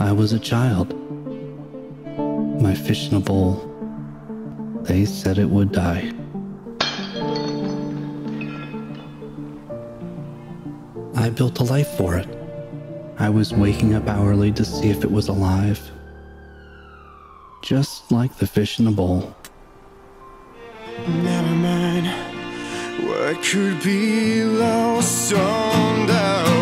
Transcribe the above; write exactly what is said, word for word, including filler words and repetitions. I was a child. My fish in a bowl, they said it would die. I built a life for it. I was waking up hourly to see if it was alive. Just like the fish in a bowl. Never mind what could be lost on the